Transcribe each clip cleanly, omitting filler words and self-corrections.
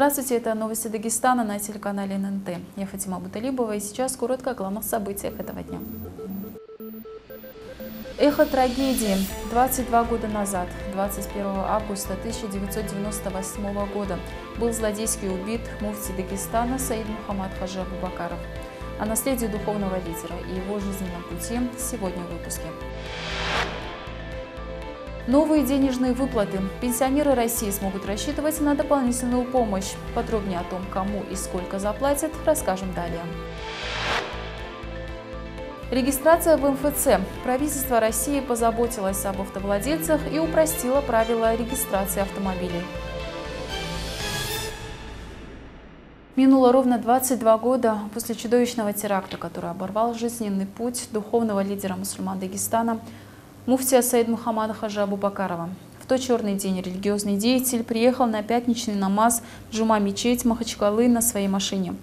Здравствуйте, это новости Дагестана на телеканале ННТ. Я Фатима Буталибова, и сейчас коротко о главных событиях этого дня. Эхо трагедии. 22 года назад, 21 августа 1998 года, был злодейски убит муфти Дагестана Саид Мухаммад-хаджи Абубакаров. О наследии духовного лидера и его жизненном пути сегодня в выпуске. Новые денежные выплаты. Пенсионеры России смогут рассчитывать на дополнительную помощь. Подробнее о том, кому и сколько заплатят, расскажем далее. Регистрация в МФЦ. Правительство России позаботилось об автовладельцах и упростило правила регистрации автомобилей. Минуло ровно 22 года после чудовищного теракта, который оборвал жизненный путь духовного лидера мусульман Дагестана муфтия Саид Мухаммад-хаджи Абубакарова. В тот черный день религиозный деятель приехал на пятничный намаз в Джума мечеть Махачкалы на своей машине.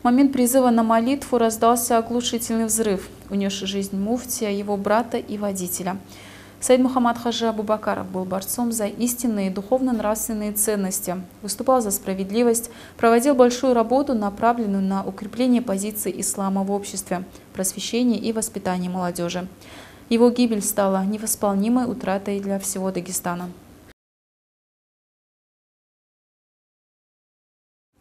В момент призыва на молитву раздался оглушительный взрыв, унесший жизнь муфтия, его брата и водителя. Саид Мухаммад-хаджи Абубакаров был борцом за истинные духовно-нравственные ценности, выступал за справедливость, проводил большую работу, направленную на укрепление позиций ислама в обществе, просвещение и воспитание молодежи. Его гибель стала невосполнимой утратой для всего Дагестана.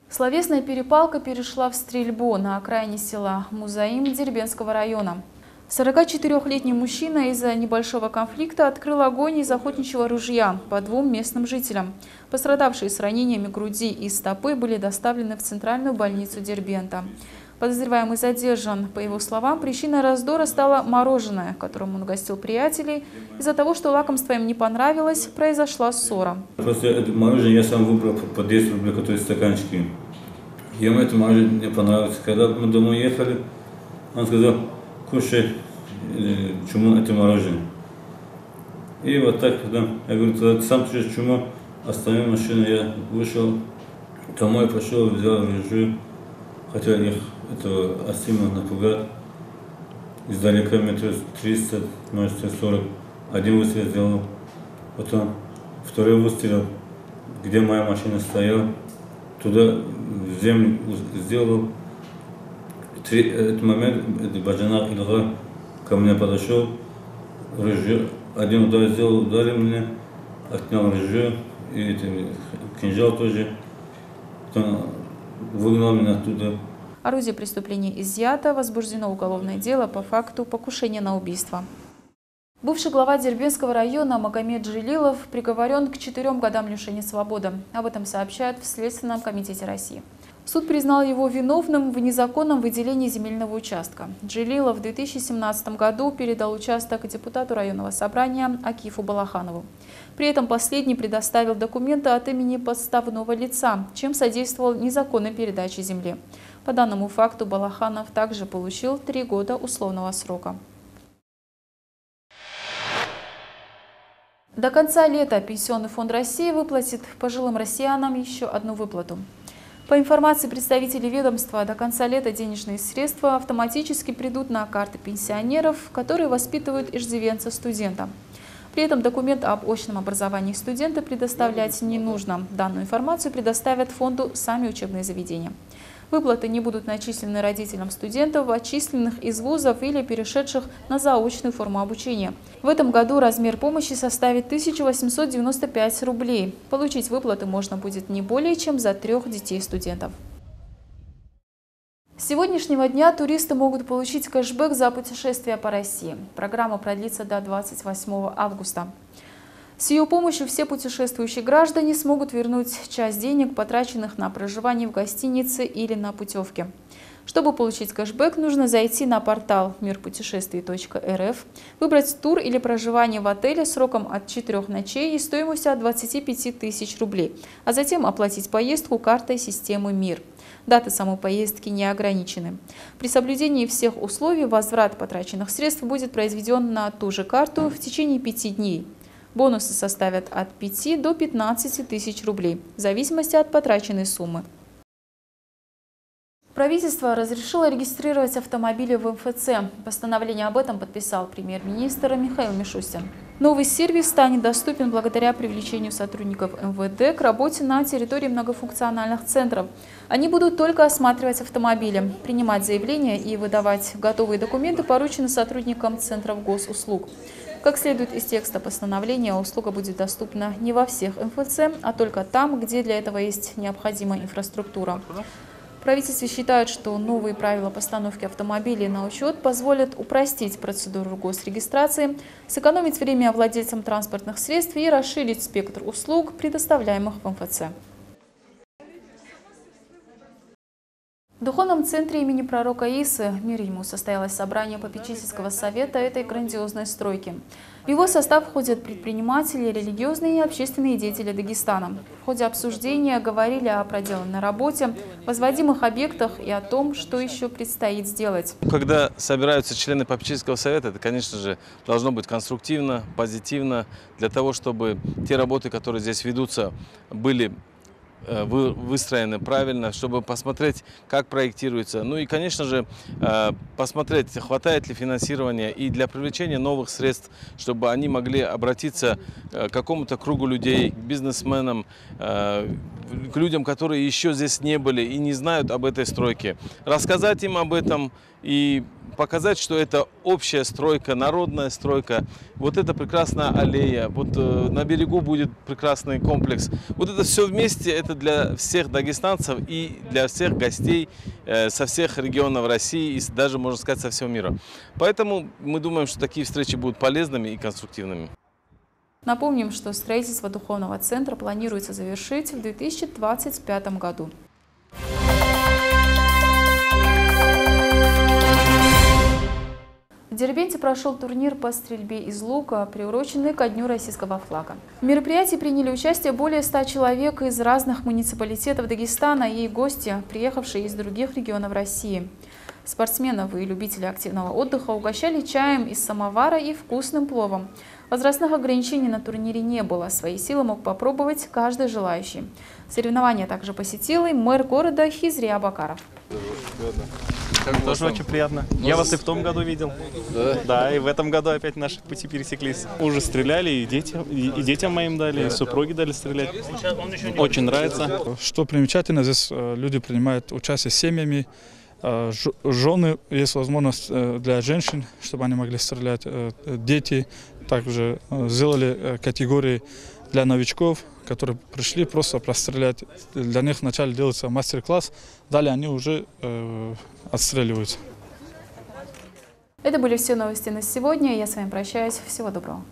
Словесная перепалка перешла в стрельбу на окраине села Музаим Дербенского района. 44-летний мужчина из-за небольшого конфликта открыл огонь из охотничьего ружья по двум местным жителям. Пострадавшие с ранениями груди и стопы были доставлены в центральную больницу Дербента. Подозреваемый задержан. По его словам, причиной раздора стало мороженое, которым он угостил приятелей. Из-за того, что лакомство им не понравилось, произошла ссора. Просто это мороженое я сам выбрал по 10 рублей, которые стаканчики. Ему это мороженое не понравилось. Когда мы домой ехали, он сказал: кушай, чему это мороженое. И вот так, когда я говорю: ты сам кушаешь чему, остановил машину, я вышел, домой пошел, взял ружье. Хотел их этого Асима напугать. Издалека метров 300, 40. Один выстрел сделал, потом второй выстрел, где моя машина стояла, туда в землю сделал. В этот момент Баджанах Ильга ко мне подошел, ружье, один удар сделал, ударил меня, отнял ружье, и кинжал тоже. Потом выгнал меня оттуда. Орудие преступления изъято, возбуждено уголовное дело по факту покушения на убийство. Бывший глава Дербенского района Магомед Джелилов приговорен к 4 годам лишения свободы. Об этом сообщают в Следственном комитете России. Суд признал его виновным в незаконном выделении земельного участка. Джелилов в 2017 году передал участок депутату районного собрания Акифу Балаханову. При этом последний предоставил документы от имени подставного лица, чем содействовал незаконной передаче земли. По данному факту Балаханов также получил 3 года условного срока. До конца лета Пенсионный фонд России выплатит пожилым россиянам еще одну выплату. По информации представителей ведомства, до конца лета денежные средства автоматически придут на карты пенсионеров, которые воспитывают иждивенца-студента. При этом документ об очном образовании студента предоставлять не нужно. Данную информацию предоставят фонду сами учебные заведения. Выплаты не будут начислены родителям студентов, отчисленных из вузов или перешедших на заочную форму обучения. В этом году размер помощи составит 1895 рублей. Получить выплаты можно будет не более чем за 3 детей студентов. С сегодняшнего дня туристы могут получить кэшбэк за путешествия по России. Программа продлится до 28 августа. С ее помощью все путешествующие граждане смогут вернуть часть денег, потраченных на проживание в гостинице или на путевке. Чтобы получить кэшбэк, нужно зайти на портал мирпутешествий.рф, выбрать тур или проживание в отеле сроком от 4 ночей и стоимостью от 25 000 рублей, а затем оплатить поездку картой системы МИР. Даты самой поездки не ограничены. При соблюдении всех условий возврат потраченных средств будет произведен на ту же карту в течение 5 дней. Бонусы составят от 5 до 15 тысяч рублей, в зависимости от потраченной суммы. Правительство разрешило регистрировать автомобили в МФЦ. Постановление об этом подписал премьер-министр Михаил Мишустин. Новый сервис станет доступен благодаря привлечению сотрудников МВД к работе на территории многофункциональных центров. Они будут только осматривать автомобили, принимать заявления и выдавать готовые документы, порученные сотрудникам центров госуслуг. Как следует из текста постановления, услуга будет доступна не во всех МФЦ, а только там, где для этого есть необходимая инфраструктура. Правительство считает, что новые правила постановки автомобилей на учет позволят упростить процедуру госрегистрации, сэкономить время владельцам транспортных средств и расширить спектр услуг, предоставляемых в МФЦ. В Духовном центре имени пророка Исы «Мир ему» состоялось собрание попечительского совета этой грандиозной стройки. В его состав входят предприниматели, религиозные и общественные деятели Дагестана. В ходе обсуждения говорили о проделанной работе, возводимых объектах и о том, что еще предстоит сделать. Когда собираются члены попечительского совета, это, конечно же, должно быть конструктивно, позитивно, для того, чтобы те работы, которые здесь ведутся, были выстроены правильно, чтобы посмотреть, как проектируется. Ну и, конечно же, посмотреть, хватает ли финансирования и для привлечения новых средств, чтобы они могли обратиться к какому-то кругу людей, к бизнесменам, к людям, которые еще здесь не были и не знают об этой стройке. Рассказать им об этом и показать, что это общая стройка, народная стройка. Вот это прекрасная аллея, вот на берегу будет прекрасный комплекс. Вот это все вместе, это для всех дагестанцев и для всех гостей со всех регионов России и даже, можно сказать, со всего мира. Поэтому мы думаем, что такие встречи будут полезными и конструктивными. Напомним, что строительство Духовного центра планируется завершить в 2025 году. В Дербенте прошел турнир по стрельбе из лука, приуроченный ко дню российского флага. В мероприятии приняли участие более 100 человек из разных муниципалитетов Дагестана и гости, приехавшие из других регионов России. Спортсменов и любителей активного отдыха угощали чаем из самовара и вкусным пловом. Возрастных ограничений на турнире не было. Свои силы мог попробовать каждый желающий. Соревнования также посетил и мэр города Хизри Абакаров. Тоже очень приятно. Я вас и в том году видел. Да, и в этом году опять наши пути пересеклись. Уже стреляли, и детям моим дали, и супруги дали стрелять. Очень нравится. Что примечательно, здесь люди принимают участие с семьями. Жены, есть возможность для женщин, чтобы они могли стрелять. Дети также сделали категории для новичков, которые пришли просто прострелять. Для них вначале делается мастер-класс, далее они уже отстреливаются. Это были все новости на сегодня. Я с вами прощаюсь. Всего доброго.